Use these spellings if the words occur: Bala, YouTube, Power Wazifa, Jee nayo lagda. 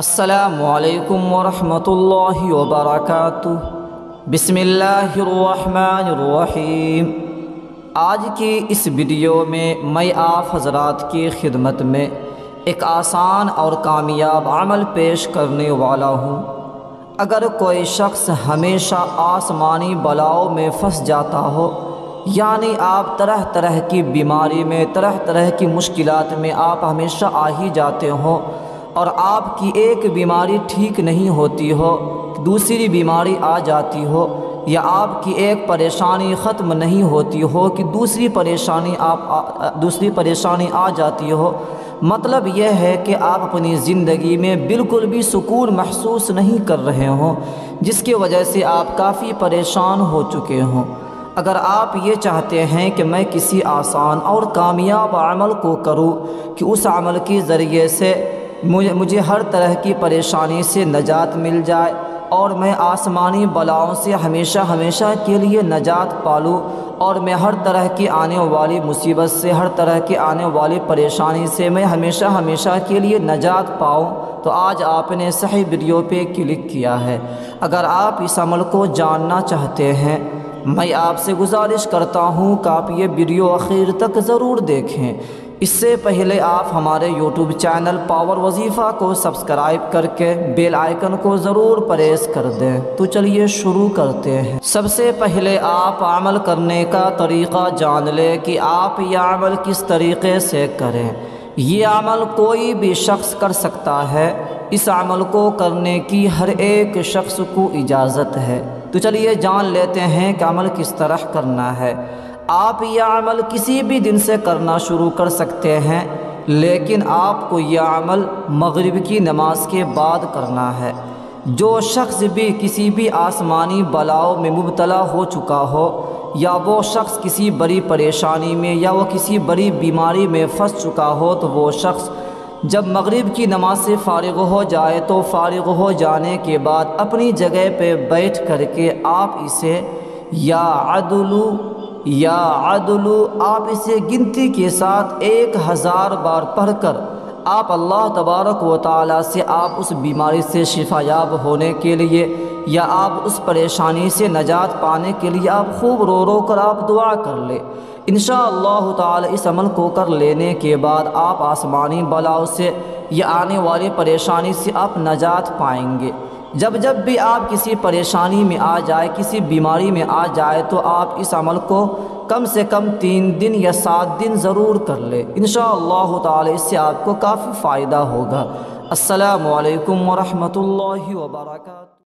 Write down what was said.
अस्सलामुअलैकुम वरहमतुल्लाहि वबरकातुहु। बिस्मिल्लाहिर्रहमानिर्रहीम। आज की इस वीडियो में मैं आप हज़रात की खिदमत में एक आसान और कामयाब अमल पेश करने वाला हूँ। अगर कोई शख्स हमेशा आसमानी बलाओं में फंस जाता हो, यानी आप तरह तरह की बीमारी में, तरह तरह की मुश्किलात में आप हमेशा आ ही जाते हो और आपकी एक बीमारी ठीक नहीं होती हो, दूसरी बीमारी आ जाती हो, या आपकी एक परेशानी ख़त्म नहीं होती हो कि दूसरी परेशानी आ जाती हो। मतलब यह है कि आप अपनी ज़िंदगी में बिल्कुल भी सुकून महसूस नहीं कर रहे हों, जिसकी वजह से आप काफ़ी परेशान हो चुके हों। अगर आप ये चाहते हैं कि मैं किसी आसान और कामयाब अमल को करूं कि उस अमल के ज़रिए से मुझे हर तरह की परेशानी से नजात मिल जाए और मैं आसमानी बलाओं से हमेशा हमेशा के लिए नजात पा लूँ और मैं हर तरह की आने वाली मुसीबत से, हर तरह की आने वाली परेशानी से मैं हमेशा हमेशा के लिए नजात पाऊँ, तो आज आपने सही वीडियो पे क्लिक किया है। अगर आप इस अमल को जानना चाहते हैं, मैं आपसे गुजारिश करता हूँ कि आप ये वीडियो आखिर तक ज़रूर देखें। इससे पहले आप हमारे YouTube चैनल पावर वजीफ़ा को सब्सक्राइब करके बेल आइकन को ज़रूर प्रेस कर दें। तो चलिए शुरू करते हैं। सबसे पहले आप अमल करने का तरीक़ा जान लें कि आप यह अमल किस तरीक़े से करें। ये अमल कोई भी शख्स कर सकता है, इस अमल को करने की हर एक शख्स को इजाज़त है। तो चलिए जान लेते हैं कि अमल किस तरह करना है। आप यह अमल किसी भी दिन से करना शुरू कर सकते हैं, लेकिन आपको यह अमल मगरिब की नमाज के बाद करना है। जो शख्स भी किसी भी आसमानी बलाओं में मुबतला हो चुका हो, या वो शख्स किसी बड़ी परेशानी में, या वो किसी बड़ी बीमारी में फंस चुका हो, तो वो शख्स जब मगरिब की नमाज से फ़ारिग हो जाए, तो फ़ारिग हो जाने के बाद अपनी जगह पर बैठ करके आप इसे या अदलू आप इसे गिनती के साथ 1000 बार पढ़कर आप अल्लाह तबारक व तआला से आप उस बीमारी से शिफायाब होने के लिए, या आप उस परेशानी से नजात पाने के लिए आप खूब रो रो कर आप दुआ कर ले। इंशाअल्लाह ताला इस अमल को कर लेने के बाद आप आसमानी बलाओं से या आने वाली परेशानी से आप नजात पाएंगे। जब जब भी आप किसी परेशानी में आ जाए, किसी बीमारी में आ जाए, तो आप इस अमल को कम से कम 3 दिन या 7 दिन ज़रूर कर ले। इंशाअल्लाह ताला इससे आपको काफ़ी फ़ायदा होगा। अस्सलामु अलैकुम वरहमतुल्लाहि वबरकातुहु।